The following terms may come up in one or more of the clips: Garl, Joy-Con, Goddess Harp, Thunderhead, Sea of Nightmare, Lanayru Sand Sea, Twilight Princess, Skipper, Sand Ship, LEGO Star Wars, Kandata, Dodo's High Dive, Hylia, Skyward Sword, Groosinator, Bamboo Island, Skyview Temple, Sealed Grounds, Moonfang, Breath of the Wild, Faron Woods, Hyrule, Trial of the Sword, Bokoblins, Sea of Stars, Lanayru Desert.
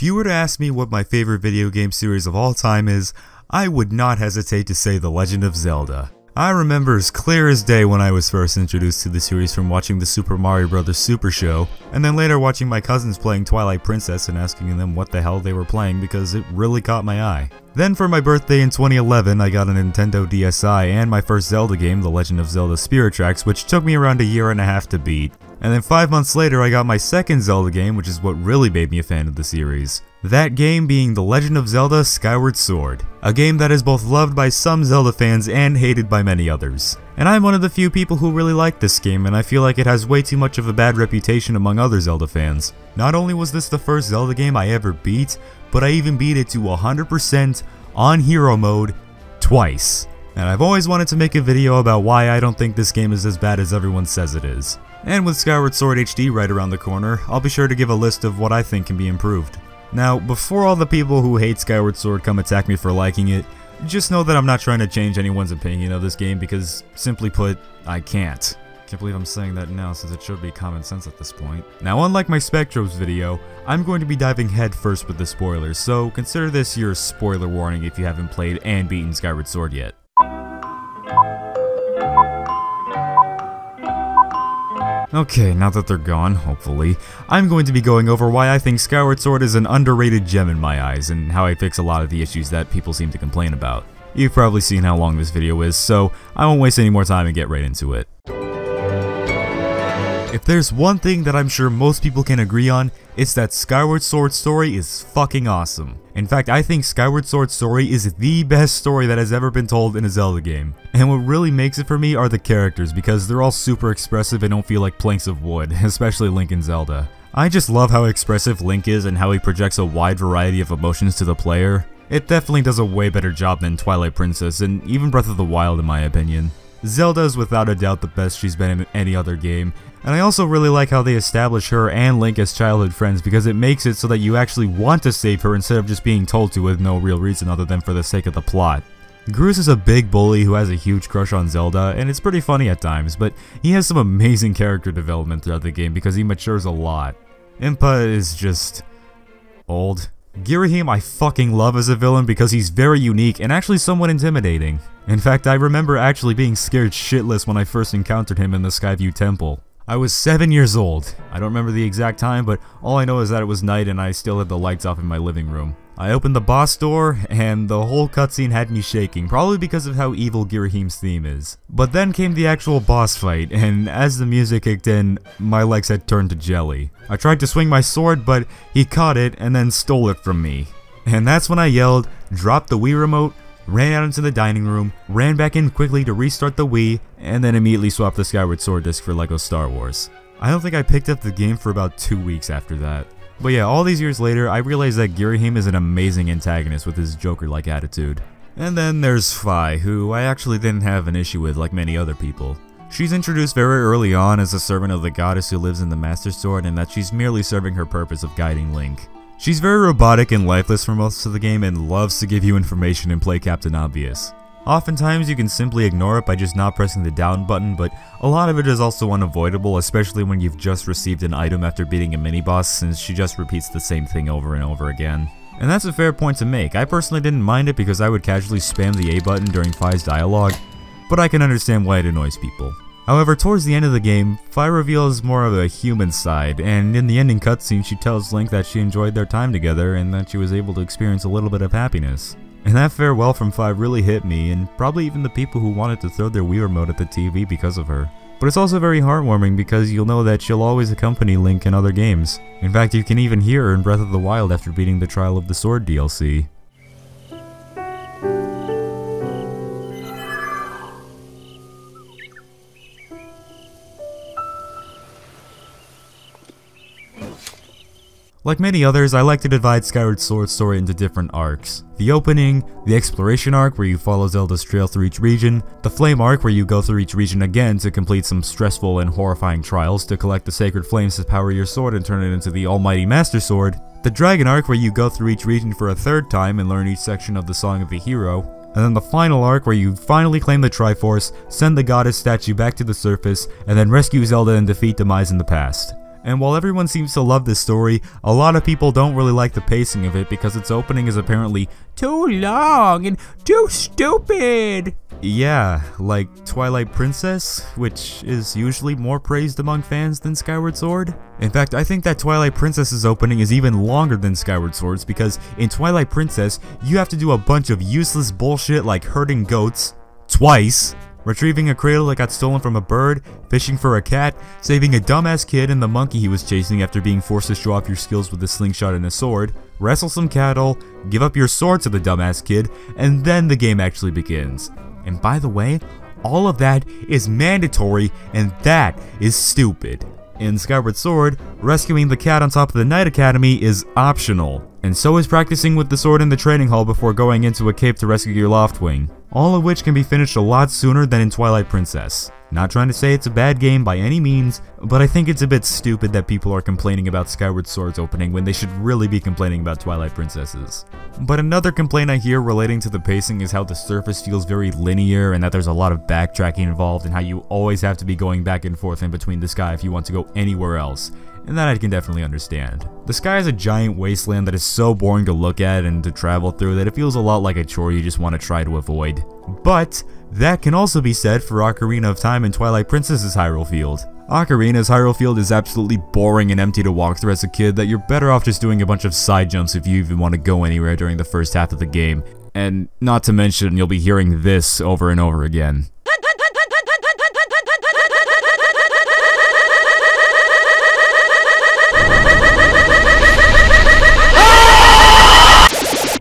If you were to ask me what my favorite video game series of all time is, I would not hesitate to say The Legend of Zelda. I remember as clear as day when I was first introduced to the series from watching the Super Mario Bros. Super Show, and then later watching my cousins playing Twilight Princess and asking them what the hell they were playing because it really caught my eye. Then for my birthday in 2011, I got a Nintendo DSi and my first Zelda game, The Legend of Zelda Spirit Tracks, which took me around a year and a half to beat. And then 5 months later, I got my second Zelda game, which is what really made me a fan of the series. That game being The Legend of Zelda Skyward Sword, a game that is both loved by some Zelda fans and hated by many others. And I'm one of the few people who really like this game, and I feel like it has way too much of a bad reputation among other Zelda fans. Not only was this the first Zelda game I ever beat, but I even beat it to 100% on hero mode twice. And I've always wanted to make a video about why I don't think this game is as bad as everyone says it is. And with Skyward Sword HD right around the corner, I'll be sure to give a list of what I think can be improved. Now, before all the people who hate Skyward Sword come attack me for liking it, just know that I'm not trying to change anyone's opinion of this game because, simply put, I can't. Can't believe I'm saying that now since it should be common sense at this point. Now, unlike my Spectrums video, I'm going to be diving headfirst with the spoilers, so consider this your spoiler warning if you haven't played and beaten Skyward Sword yet. Okay, now that they're gone, hopefully, I'm going to be going over why I think Skyward Sword is an underrated gem in my eyes, and how I fix a lot of the issues that people seem to complain about. You've probably seen how long this video is, so I won't waste any more time and get right into it. If there's one thing that I'm sure most people can agree on, it's that Skyward Sword story is fucking awesome. In fact, I think Skyward Sword story is the best story that has ever been told in a Zelda game. And what really makes it for me are the characters, because they're all super expressive and don't feel like planks of wood, especially Link in Zelda. I just love how expressive Link is and how he projects a wide variety of emotions to the player. It definitely does a way better job than Twilight Princess and even Breath of the Wild in my opinion. Zelda is without a doubt the best she's been in any other game, and I also really like how they establish her and Link as childhood friends because it makes it so that you actually want to save her instead of just being told to with no real reason other than for the sake of the plot. Groose is a big bully who has a huge crush on Zelda, and it's pretty funny at times, but he has some amazing character development throughout the game because he matures a lot. Impa is just old. Ghirahim I fucking love as a villain because he's very unique and actually somewhat intimidating. In fact, I remember actually being scared shitless when I first encountered him in the Skyview Temple. I was 7 years old. I don't remember the exact time, but all I know is that it was night and I still had the lights off in my living room. I opened the boss door, and the whole cutscene had me shaking, probably because of how evil Ghirahim's theme is. But then came the actual boss fight, and as the music kicked in, my legs had turned to jelly. I tried to swing my sword, but he caught it and then stole it from me. And that's when I yelled, dropped the Wii remote, ran out into the dining room, ran back in quickly to restart the Wii, and then immediately swapped the Skyward Sword disc for LEGO Star Wars. I don't think I picked up the game for about 2 weeks after that. But yeah, all these years later, I realized that Ghirahim is an amazing antagonist with his Joker-like attitude. And then there's Fi, who I actually didn't have an issue with like many other people. She's introduced very early on as a servant of the goddess who lives in the Master Sword and that she's merely serving her purpose of guiding Link. She's very robotic and lifeless for most of the game and loves to give you information and play Captain Obvious. Oftentimes you can simply ignore it by just not pressing the down button, but a lot of it is also unavoidable, especially when you've just received an item after beating a mini-boss since she just repeats the same thing over and over again. And that's a fair point to make. I personally didn't mind it because I would casually spam the A button during Fi's dialogue, but I can understand why it annoys people. However, towards the end of the game, Fi reveals more of a human side, and in the ending cutscene she tells Link that she enjoyed their time together and that she was able to experience a little bit of happiness. And that farewell from Fi really hit me, and probably even the people who wanted to throw their Wii remote at the TV because of her. But it's also very heartwarming because you'll know that she'll always accompany Link in other games. In fact, you can even hear her in Breath of the Wild after beating the Trial of the Sword DLC. Like many others, I like to divide Skyward Sword story into different arcs. The opening, the exploration arc where you follow Zelda's trail through each region, the flame arc where you go through each region again to complete some stressful and horrifying trials to collect the sacred flames to power your sword and turn it into the almighty Master Sword, the dragon arc where you go through each region for a third time and learn each section of the Song of the Hero, and then the final arc where you finally claim the Triforce, send the goddess statue back to the surface, and then rescue Zelda and defeat Demise in the past. And while everyone seems to love this story, a lot of people don't really like the pacing of it because its opening is apparently too long and too stupid! Yeah, like Twilight Princess, which is usually more praised among fans than Skyward Sword. In fact, I think that Twilight Princess's opening is even longer than Skyward Sword's because in Twilight Princess, you have to do a bunch of useless bullshit like herding goats twice, retrieving a cradle that got stolen from a bird, fishing for a cat, saving a dumbass kid and the monkey he was chasing after being forced to show off your skills with a slingshot and a sword, wrestle some cattle, give up your sword to the dumbass kid, and then the game actually begins. And by the way, all of that is mandatory and that is stupid. In Skyward Sword, rescuing the cat on top of the Knight Academy is optional, and so is practicing with the sword in the training hall before going into a cave to rescue your Loftwing. All of which can be finished a lot sooner than in Twilight Princess. Not trying to say it's a bad game by any means, but I think it's a bit stupid that people are complaining about Skyward Sword's opening when they should really be complaining about Twilight Princess's. But another complaint I hear relating to the pacing is how the surface feels very linear and that there's a lot of backtracking involved and how you always have to be going back and forth in between the sky if you want to go anywhere else. And that I can definitely understand. The sky is a giant wasteland that is so boring to look at and to travel through that it feels a lot like a chore you just want to try to avoid. But that can also be said for Ocarina of Time and Twilight Princess's Hyrule Field. Ocarina's Hyrule Field is absolutely boring and empty to walk through as a kid that you're better off just doing a bunch of side jumps if you even want to go anywhere during the first half of the game. And not to mention, you'll be hearing this over and over again.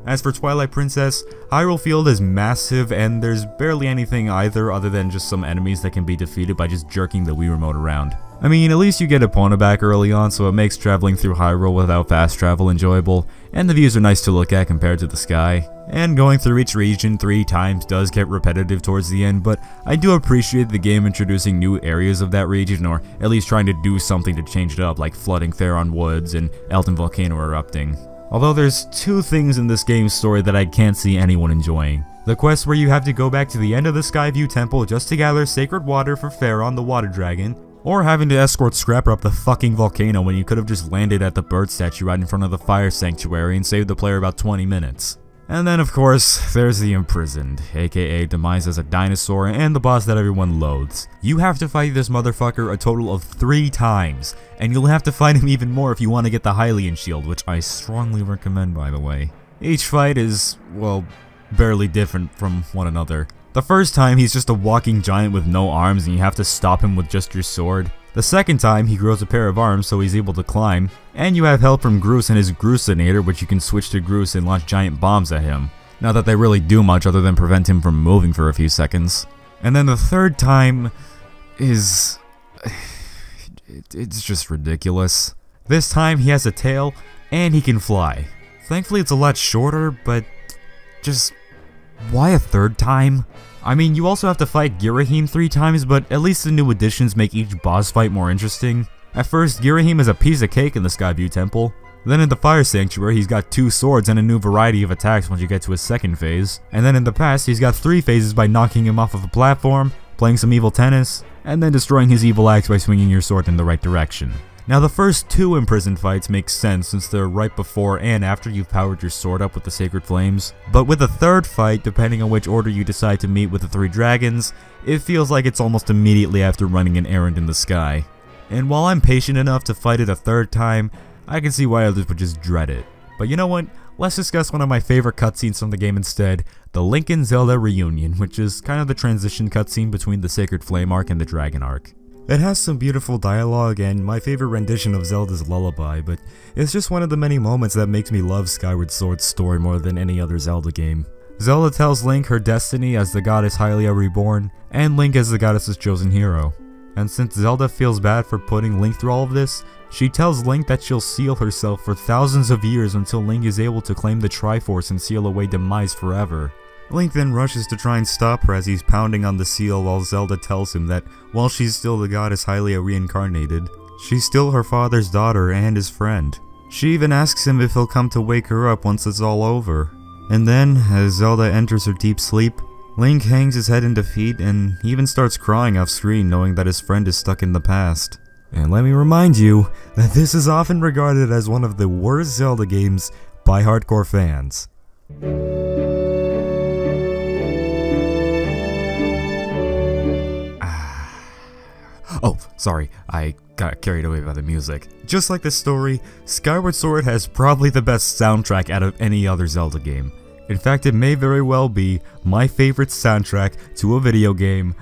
As for Twilight Princess, Hyrule Field is massive and there's barely anything either other than just some enemies that can be defeated by just jerking the Wii remote around. I mean, at least you get Epona back early on, so it makes traveling through Hyrule without fast travel enjoyable, and the views are nice to look at compared to the sky. And going through each region 3 times does get repetitive towards the end, but I do appreciate the game introducing new areas of that region, or at least trying to do something to change it up, like flooding Faron Woods and Eldin Volcano erupting. Although there's 2 things in this game's story that I can't see anyone enjoying. The quest where you have to go back to the end of the Skyview Temple just to gather sacred water for Faron the Water Dragon, or having to escort Scrapper up the fucking volcano when you could've just landed at the bird statue right in front of the fire sanctuary and saved the player about 20 minutes. And then of course, there's the Imprisoned, aka Demise as a dinosaur and the boss that everyone loathes. You have to fight this motherfucker a total of 3 times, and you'll have to fight him even more if you want to get the Hylian Shield, which I strongly recommend by the way. Each fight is, well, barely different from one another. The first time he's just a walking giant with no arms and you have to stop him with just your sword. The second time, he grows a pair of arms so he's able to climb, and you have help from Groose and his Groosinator, which you can switch to Groose and launch giant bombs at him. Not that they really do much other than prevent him from moving for a few seconds. And then the third time is... it's just ridiculous. This time he has a tail, and he can fly. Thankfully it's a lot shorter, but just... why a third time? I mean, you also have to fight Ghirahim 3 times, but at least the new additions make each boss fight more interesting. At first, Ghirahim is a piece of cake in the Skyview Temple. Then in the Fire Sanctuary, he's got 2 swords and a new variety of attacks once you get to his second phase. And then in the past, he's got 3 phases by knocking him off of a platform, playing some evil tennis, and then destroying his evil axe by swinging your sword in the right direction. Now the first 2 imprisoned fights make sense since they're right before and after you've powered your sword up with the sacred flames, but with the third fight, depending on which order you decide to meet with the 3 dragons, it feels like it's almost immediately after running an errand in the sky. And while I'm patient enough to fight it a 3rd time, I can see why others would just dread it. But you know what? Let's discuss one of my favorite cutscenes from the game instead, the Link and Zelda reunion, which is kind of the transition cutscene between the Sacred Flame arc and the Dragon arc. It has some beautiful dialogue and my favorite rendition of Zelda's lullaby, but it's just one of the many moments that makes me love Skyward Sword's story more than any other Zelda game. Zelda tells Link her destiny as the goddess Hylia reborn, and Link as the goddess's chosen hero. And since Zelda feels bad for putting Link through all of this, she tells Link that she'll seal herself for thousands of years until Link is able to claim the Triforce and seal away Demise forever. Link then rushes to try and stop her as he's pounding on the seal while Zelda tells him that while she's still the goddess Hylia reincarnated, she's still her father's daughter and his friend. She even asks him if he'll come to wake her up once it's all over. And then, as Zelda enters her deep sleep, Link hangs his head in defeat and even starts crying off screen knowing that his friend is stuck in the past. And let me remind you that this is often regarded as one of the worst Zelda games by hardcore fans. Oh, sorry, I got carried away by the music. Just like this story, Skyward Sword has probably the best soundtrack out of any other Zelda game. In fact, it may very well be my favorite soundtrack to a video game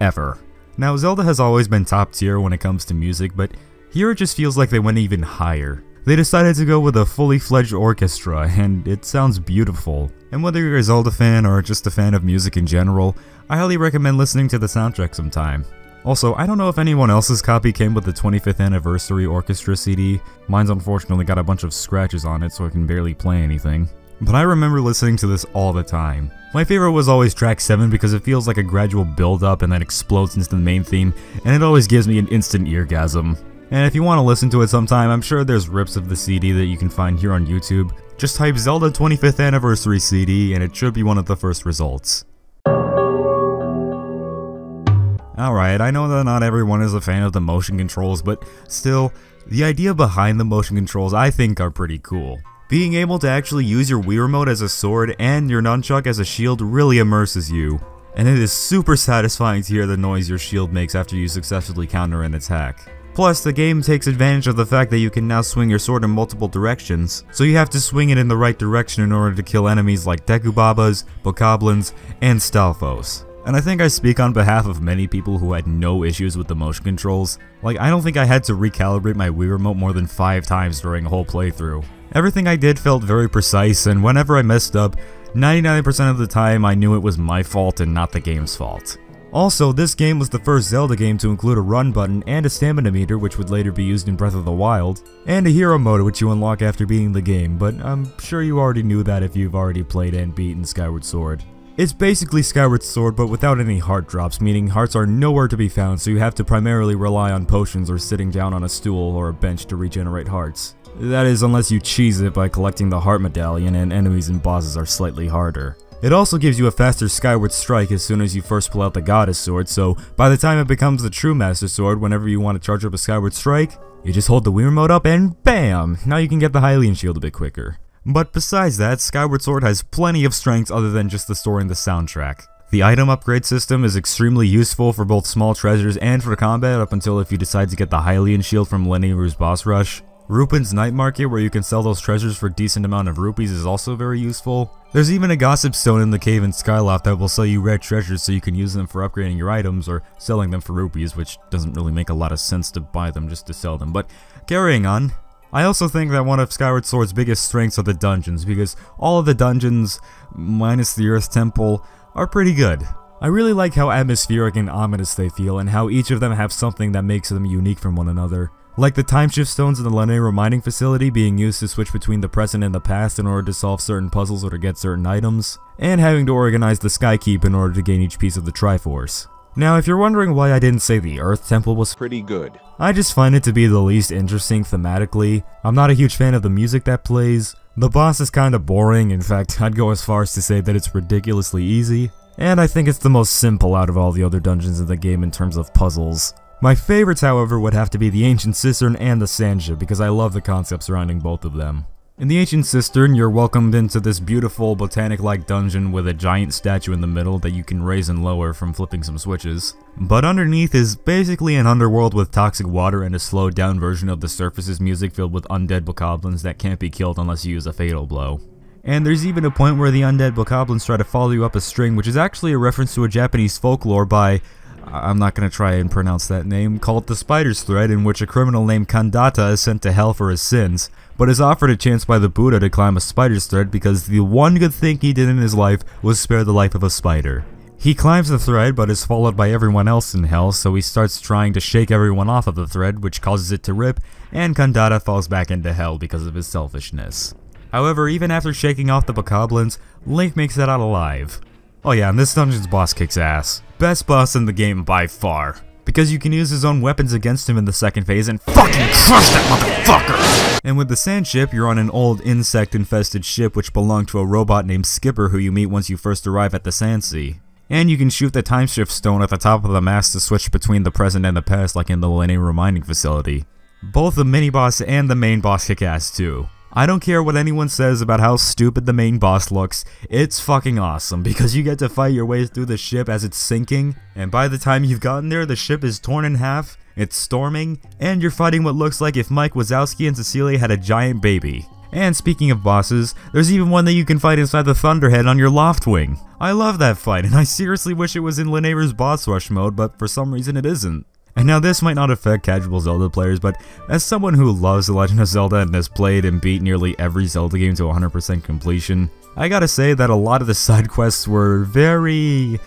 ever. Now, Zelda has always been top tier when it comes to music, but here it just feels like they went even higher. They decided to go with a fully fledged orchestra, and it sounds beautiful. And whether you're a Zelda fan or just a fan of music in general, I highly recommend listening to the soundtrack sometime. Also, I don't know if anyone else's copy came with the 25th Anniversary Orchestra CD. Mine's unfortunately got a bunch of scratches on it, so I can barely play anything. But I remember listening to this all the time. My favorite was always track 7 because it feels like a gradual build up and then explodes into the main theme, and it always gives me an instant eargasm. And if you want to listen to it sometime, I'm sure there's rips of the CD that you can find here on YouTube. Just type Zelda 25th Anniversary CD and it should be one of the first results. Alright, I know that not everyone is a fan of the motion controls, but still, the idea behind the motion controls I think are pretty cool. Being able to actually use your Wii Remote as a sword and your nunchuck as a shield really immerses you, and it is super satisfying to hear the noise your shield makes after you successfully counter an attack. Plus, the game takes advantage of the fact that you can now swing your sword in multiple directions, so you have to swing it in the right direction in order to kill enemies like Deku Babas, Bokoblins, and Stalfos. And I think I speak on behalf of many people who had no issues with the motion controls. Like, I don't think I had to recalibrate my Wii Remote more than 5 times during a whole playthrough. Everything I did felt very precise, and whenever I messed up, 99% of the time I knew it was my fault and not the game's fault. Also, this game was the first Zelda game to include a run button and a stamina meter, which would later be used in Breath of the Wild, and a hero mode which you unlock after beating the game, but I'm sure you already knew that if you've already played and beaten Skyward Sword. It's basically Skyward Sword, but without any heart drops, meaning hearts are nowhere to be found, so you have to primarily rely on potions or sitting down on a stool or a bench to regenerate hearts. That is, unless you cheese it by collecting the heart medallion and enemies and bosses are slightly harder. It also gives you a faster Skyward Strike as soon as you first pull out the Goddess Sword, so by the time it becomes the true Master Sword, whenever you want to charge up a Skyward Strike, you just hold the Wii Remote up and BAM! Now you can get the Hylian Shield a bit quicker. But besides that, Skyward Sword has plenty of strengths other than just the story and the soundtrack. The item upgrade system is extremely useful for both small treasures and for combat, up until if you decide to get the Hylian Shield from Lanayru's boss rush. Rupin's Night Market, where you can sell those treasures for a decent amount of rupees, is also very useful. There's even a gossip stone in the cave in Skyloft that will sell you rare treasures so you can use them for upgrading your items or selling them for rupees, which doesn't really make a lot of sense to buy them just to sell them, but carrying on. I also think that one of Skyward Sword's biggest strengths are the dungeons, because all of the dungeons, minus the Earth Temple, are pretty good. I really like how atmospheric and ominous they feel, and how each of them have something that makes them unique from one another. Like the time shift stones in the Lanayru Mining Facility being used to switch between the present and the past in order to solve certain puzzles or to get certain items, and having to organize the Skykeep in order to gain each piece of the Triforce. Now, if you're wondering why I didn't say the Earth Temple was pretty good, I just find it to be the least interesting thematically. I'm not a huge fan of the music that plays, the boss is kinda boring, in fact I'd go as far as to say that it's ridiculously easy, and I think it's the most simple out of all the other dungeons in the game in terms of puzzles. My favorites, however, would have to be the Ancient Cistern and the Sandsha, because I love the concept surrounding both of them. In the Ancient Cistern, you're welcomed into this beautiful botanic-like dungeon with a giant statue in the middle that you can raise and lower from flipping some switches. But underneath is basically an underworld with toxic water and a slowed down version of the surface's music filled with undead bokoblins that can't be killed unless you use a fatal blow. And there's even a point where the undead bokoblins try to follow you up a string, which is actually a reference to a Japanese folklore by... I'm not gonna try and pronounce that name, called the Spider's Thread, in which a criminal named Kandata is sent to hell for his sins, but is offered a chance by the Buddha to climb a spider's thread because the one good thing he did in his life was spare the life of a spider. He climbs the thread but is followed by everyone else in hell, so he starts trying to shake everyone off of the thread, which causes it to rip, and Kandata falls back into hell because of his selfishness. However, even after shaking off the bokoblins, Link makes it out alive. Oh yeah, and this dungeon's boss kicks ass. Best boss in the game by far. Because you can use his own weapons against him in the second phase and fucking crush that motherfucker! And with the sand ship, you're on an old insect-infested ship which belonged to a robot named Skipper who you meet once you first arrive at the Sand Sea. And you can shoot the time shift stone at the top of the mask to switch between the present and the past, like in the Lanayru Mining Facility. Both the mini boss and the main boss kick ass too. I don't care what anyone says about how stupid the main boss looks, it's fucking awesome because you get to fight your way through the ship as it's sinking, and by the time you've gotten there the ship is torn in half, it's storming, and you're fighting what looks like if Mike Wazowski and Cecilia had a giant baby. And speaking of bosses, there's even one that you can fight inside the Thunderhead on your Loftwing. I love that fight and I seriously wish it was in Lanayru's boss rush mode, but for some reason it isn't. And now this might not affect casual Zelda players, but as someone who loves The Legend of Zelda and has played and beat nearly every Zelda game to 100% completion, I gotta say that a lot of the side quests were very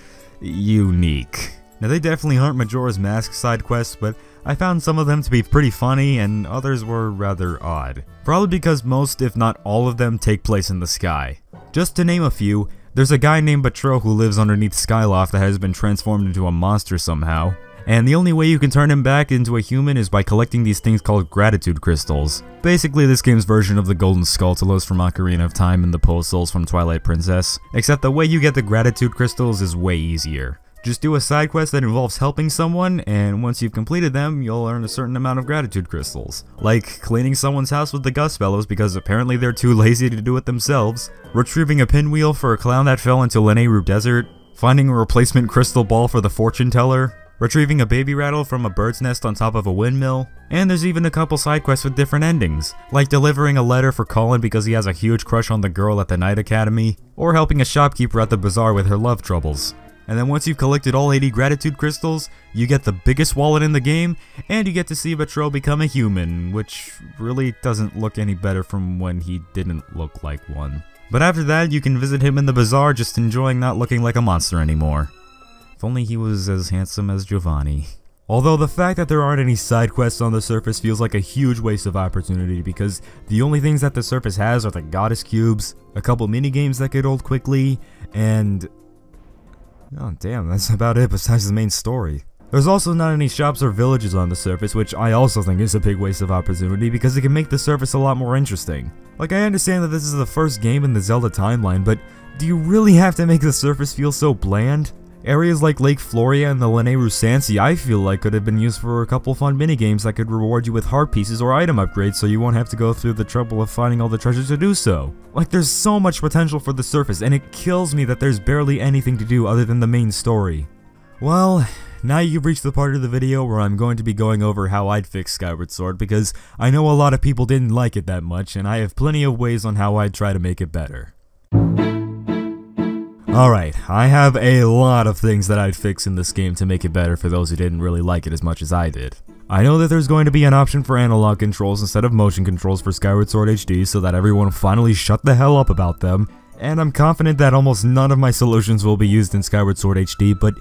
unique. Now they definitely aren't Majora's Mask side quests, but I found some of them to be pretty funny and others were rather odd. Probably because most, if not all of them, take place in the sky. Just to name a few, there's a guy named Batro who lives underneath Skyloft that has been transformed into a monster somehow. And the only way you can turn him back into a human is by collecting these things called Gratitude Crystals. Basically this game's version of the Golden Skulltulos from Ocarina of Time and the Pearl Souls from Twilight Princess, except the way you get the Gratitude Crystals is way easier. Just do a side quest that involves helping someone, and once you've completed them, you'll earn a certain amount of Gratitude Crystals. Like cleaning someone's house with the Gus Fellows because apparently they're too lazy to do it themselves, retrieving a pinwheel for a clown that fell into Lanayru Desert, finding a replacement crystal ball for the fortune teller, retrieving a baby rattle from a bird's nest on top of a windmill, and there's even a couple side quests with different endings, like delivering a letter for Colin because he has a huge crush on the girl at the Knight Academy, or helping a shopkeeper at the bazaar with her love troubles. And then once you've collected all 80 Gratitude Crystals, you get the biggest wallet in the game, and you get to see Batro become a human, which really doesn't look any better from when he didn't look like one. But after that, you can visit him in the bazaar just enjoying not looking like a monster anymore. If only he was as handsome as Giovanni. Although the fact that there aren't any side quests on the surface feels like a huge waste of opportunity because the only things that the surface has are the Goddess Cubes, a couple minigames that get old quickly, and... oh damn, that's about it besides the main story. There's also not any shops or villages on the surface, which I also think is a big waste of opportunity because it can make the surface a lot more interesting. Like, I understand that this is the first game in the Zelda timeline, but do you really have to make the surface feel so bland? Areas like Lake Floria and the Lanayru Sand Sea I feel like could have been used for a couple fun minigames that could reward you with heart pieces or item upgrades so you won't have to go through the trouble of finding all the treasures to do so. Like, there's so much potential for the surface and it kills me that there's barely anything to do other than the main story. Well, now you've reached the part of the video where I'm going to be going over how I'd fix Skyward Sword because I know a lot of people didn't like it that much and I have plenty of ways on how I'd try to make it better. Alright, I have a lot of things that I'd fix in this game to make it better for those who didn't really like it as much as I did. I know that there's going to be an option for analog controls instead of motion controls for Skyward Sword HD so that everyone finally shut the hell up about them, and I'm confident that almost none of my solutions will be used in Skyward Sword HD, but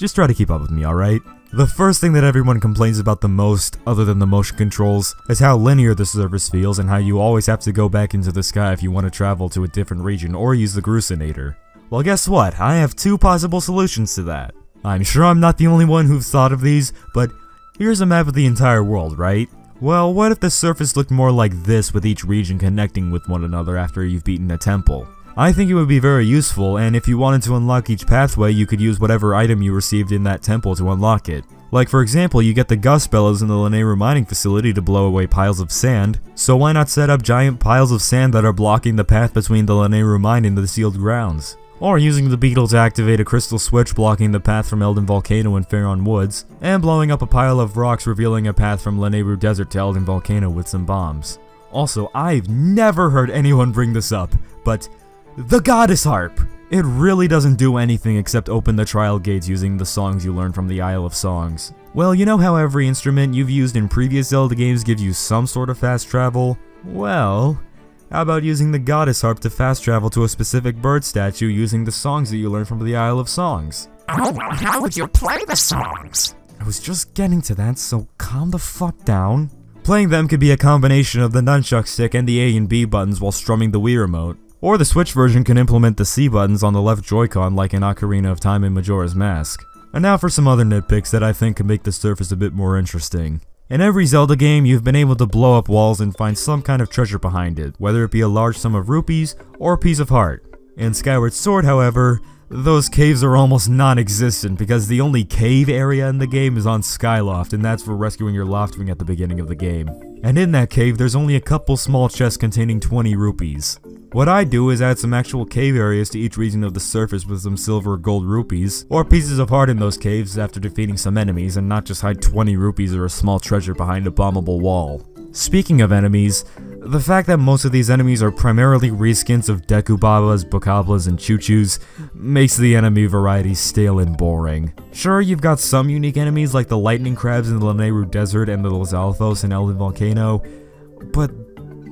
just try to keep up with me, alright? The first thing that everyone complains about the most, other than the motion controls, is how linear the surface feels and how you always have to go back into the sky if you want to travel to a different region or use the Grucinator. Well, guess what? I have two possible solutions to that. I'm sure I'm not the only one who's thought of these, but here's a map of the entire world, right? Well, what if the surface looked more like this with each region connecting with one another after you've beaten a temple? I think it would be very useful, and if you wanted to unlock each pathway, you could use whatever item you received in that temple to unlock it. Like, for example, you get the Gus Bellows in the Lanayru Mining Facility to blow away piles of sand, so why not set up giant piles of sand that are blocking the path between the Lanayru Mine and the sealed grounds? Or using the beetle to activate a crystal switch blocking the path from Eldin Volcano and Faron Woods, and blowing up a pile of rocks revealing a path from Lanayru Desert to Eldin Volcano with some bombs. Also, I've never heard anyone bring this up, but the Goddess Harp! It really doesn't do anything except open the trial gates using the songs you learn from the Isle of Songs. Well, you know how every instrument you've used in previous Zelda games gives you some sort of fast travel? Well... how about using the Goddess Harp to fast travel to a specific bird statue using the songs that you learned from the Isle of Songs? Oh, well, how would you play the songs? I was just getting to that, so calm the fuck down. Playing them could be a combination of the nunchuck stick and the A and B buttons while strumming the Wii remote. Or the Switch version can implement the C buttons on the left Joy-Con like in Ocarina of Time and Majora's Mask. And now for some other nitpicks that I think could make the surface a bit more interesting. In every Zelda game, you've been able to blow up walls and find some kind of treasure behind it, whether it be a large sum of rupees or a piece of heart. In Skyward Sword, however, Those caves are almost non-existent because the only cave area in the game is on Skyloft, and that's for rescuing your Loftwing at the beginning of the game. And in that cave, there's only a couple small chests containing 20 rupees. What I do is add some actual cave areas to each region of the surface with some silver or gold rupees, or pieces of heart in those caves after defeating some enemies, and not just hide 20 rupees or a small treasure behind a bombable wall. Speaking of enemies, the fact that most of these enemies are primarily reskins of Deku Babas, Bokoblins, and Choo-Choos makes the enemy variety stale and boring. Sure, you've got some unique enemies like the lightning crabs in the Lanayru Desert and the Los Althos and Eldin Volcano, but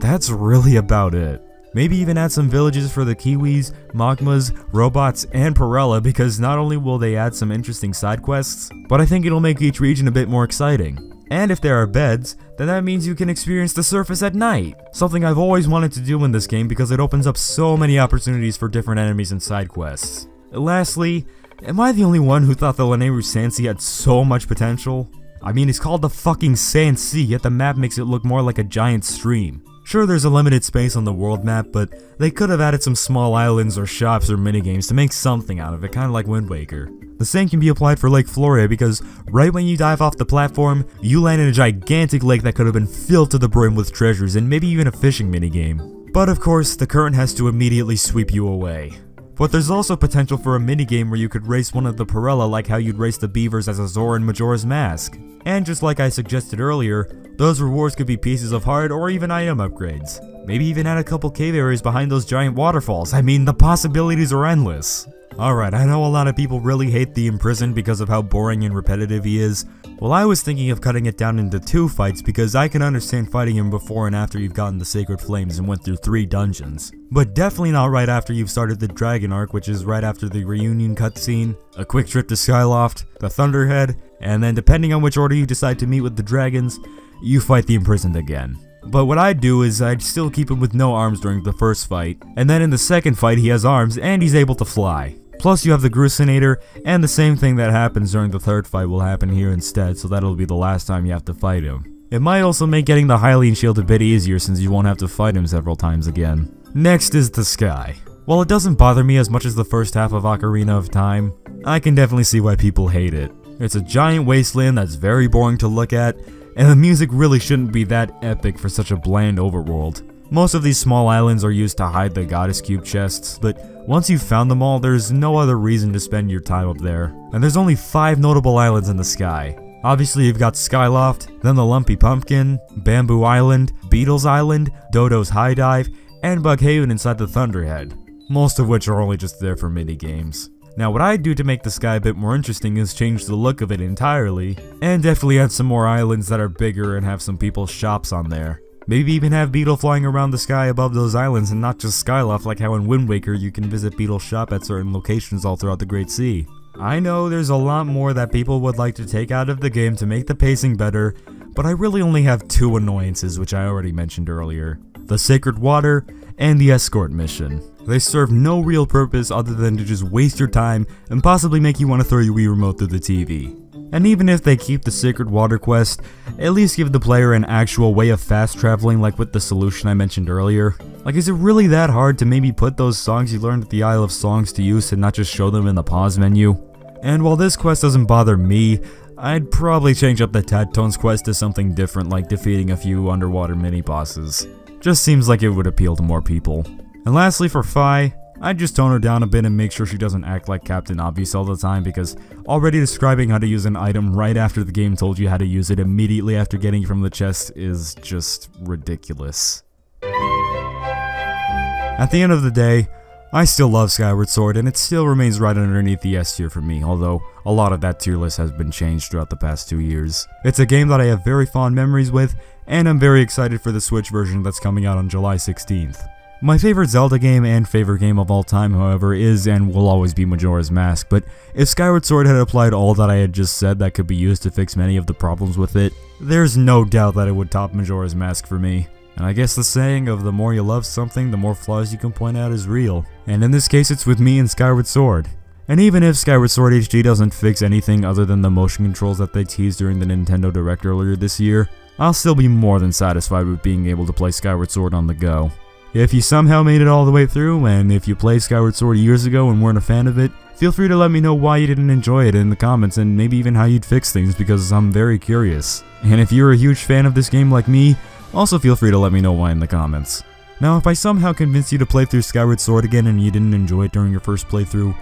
that's really about it. Maybe even add some villages for the Kiwis, Magmas, Robots, and Pirella, because not only will they add some interesting side quests, but I think it'll make each region a bit more exciting. And if there are beds, then that means you can experience the surface at night, something I've always wanted to do in this game because it opens up so many opportunities for different enemies and side quests. Lastly, am I the only one who thought the Lanayru Sand Sea had so much potential? I mean, it's called the fucking Sand Sea, yet the map makes it look more like a giant stream. Sure, there's a limited space on the world map, but they could have added some small islands or shops or minigames to make something out of it, kinda like Wind Waker. The same can be applied for Lake Floria because right when you dive off the platform, you land in a gigantic lake that could have been filled to the brim with treasures and maybe even a fishing minigame. But of course, the current has to immediately sweep you away. But there's also potential for a minigame where you could race one of the Pirella like how you'd race the beavers as a Zora in Majora's Mask. And just like I suggested earlier, those rewards could be pieces of heart or even item upgrades. Maybe even add a couple cave areas behind those giant waterfalls. I mean, the possibilities are endless. Alright, I know a lot of people really hate the Imprisoned because of how boring and repetitive he is. Well, I was thinking of cutting it down into 2 fights because I can understand fighting him before and after you've gotten the Sacred Flames and went through 3 dungeons. But definitely not right after you've started the Dragon Arc, which is right after the Reunion cutscene, a quick trip to Skyloft, the Thunderhead, and then depending on which order you decide to meet with the dragons, you fight the Imprisoned again. But what I'd do is I'd still keep him with no arms during the first fight, and then in the second fight he has arms and he's able to fly. Plus you have the Grucinator, and the same thing that happens during the third fight will happen here instead, so that'll be the last time you have to fight him. It might also make getting the Hylian Shield a bit easier since you won't have to fight him several times again. Next is the sky. While it doesn't bother me as much as the first half of Ocarina of Time, I can definitely see why people hate it. It's a giant wasteland that's very boring to look at, and the music really shouldn't be that epic for such a bland overworld. Most of these small islands are used to hide the Goddess Cube chests, but once you've found them all, there's no other reason to spend your time up there. And there's only 5 notable islands in the sky. Obviously you've got Skyloft, then the Lumpy Pumpkin, Bamboo Island, Beetles Island, Dodo's High Dive, and Bughaven inside the Thunderhead, most of which are only just there for minigames. Now what I'd do to make the sky a bit more interesting is change the look of it entirely, and definitely add some more islands that are bigger and have some people's shops on there. Maybe even have Beetle flying around the sky above those islands and not just Skyloft like how in Wind Waker you can visit Beetle's shop at certain locations all throughout the Great Sea. I know there's a lot more that people would like to take out of the game to make the pacing better, but I really only have 2 annoyances which I already mentioned earlier. The Sacred Water and the Escort Mission. They serve no real purpose other than to just waste your time and possibly make you want to throw your Wii remote through the TV. And even if they keep the Sacred Water quest, at least give the player an actual way of fast traveling like with the solution I mentioned earlier. Like, is it really that hard to maybe put those songs you learned at the Isle of Songs to use and not just show them in the pause menu? And while this quest doesn't bother me, I'd probably change up the Tattones quest to something different like defeating a few underwater mini-bosses. Just seems like it would appeal to more people. And lastly for Fi, I'd just tone her down a bit and make sure she doesn't act like Captain Obvious all the time because already describing how to use an item right after the game told you how to use it immediately after getting it from the chest is just ridiculous. At the end of the day, I still love Skyward Sword and it still remains right underneath the S tier for me, although a lot of that tier list has been changed throughout the past 2 years. It's a game that I have very fond memories with, and I'm very excited for the Switch version that's coming out on July 16th. My favorite Zelda game and favorite game of all time, however, is and will always be Majora's Mask, but if Skyward Sword had applied all that I had just said that could be used to fix many of the problems with it, there's no doubt that it would top Majora's Mask for me. And I guess the saying of the more you love something, the more flaws you can point out is real. And in this case, it's with me and Skyward Sword. And even if Skyward Sword HD doesn't fix anything other than the motion controls that they teased during the Nintendo Direct earlier this year, I'll still be more than satisfied with being able to play Skyward Sword on the go. If you somehow made it all the way through, and if you played Skyward Sword years ago and weren't a fan of it, Feel free to let me know why you didn't enjoy it in the comments and maybe even how you'd fix things, because I'm very curious. And if you're a huge fan of this game like me, also feel free to let me know why in the comments. Now, if I somehow convinced you to play through Skyward Sword again and you didn't enjoy it during your first playthrough,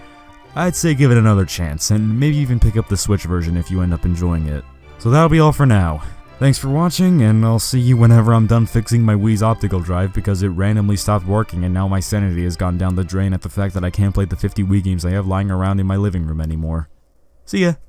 I'd say give it another chance, and maybe even pick up the Switch version if you end up enjoying it. So that'll be all for now. Thanks for watching, and I'll see you whenever I'm done fixing my Wii's optical drive, because it randomly stopped working and now my sanity has gone down the drain at the fact that I can't play the 50 Wii games I have lying around in my living room anymore. See ya!